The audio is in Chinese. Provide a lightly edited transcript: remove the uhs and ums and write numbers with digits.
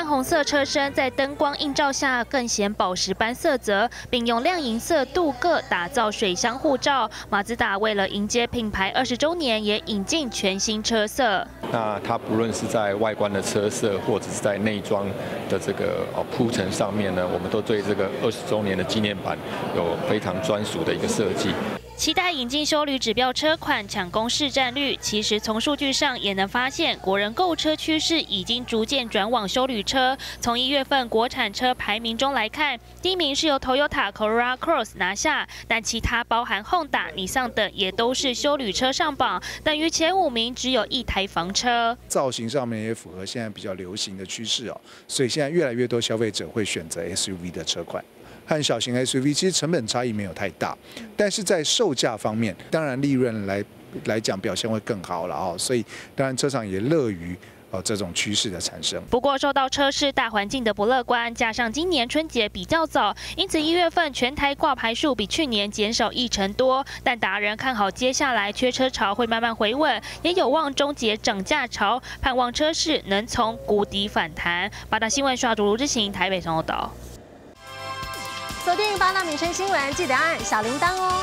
暗红色车身在灯光映照下更显宝石般色泽，并用亮银色镀铬打造水箱护罩。马自达为了迎接品牌20周年，也引进全新车色。那它不论是在外观的车色，或者是在内装的这个铺陈上面呢，我们都对这个20周年的纪念版有非常专属的一个设计。 期待引进休旅指标车款抢攻市占率，其实从数据上也能发现，国人购车趋势已经逐渐转往休旅车。从1月份国产车排名中来看，第一名是由 Toyota Corolla Cross 拿下，但其他包含 Honda、Nissan 等也都是休旅车上榜，等于前5名只有一台房车。造型上面也符合现在比较流行的趋势哦，所以现在越来越多消费者会选择 SUV 的车款。 和小型 SUV 其实成本差异没有太大，但是在售价方面，当然利润来讲表现会更好了哦，所以当然车厂也乐于。 这种趋势的产生。不过，受到车市大环境的不乐观，加上今年春节比较早，因此1月份全台挂牌数比去年减少1成多。但达人看好接下来缺车潮会慢慢回稳，也有望终结涨价潮，盼望车市能从谷底反弹。八大新闻刷主卢之行，台北综合岛。锁定八大民生新闻，记得按小铃铛哦。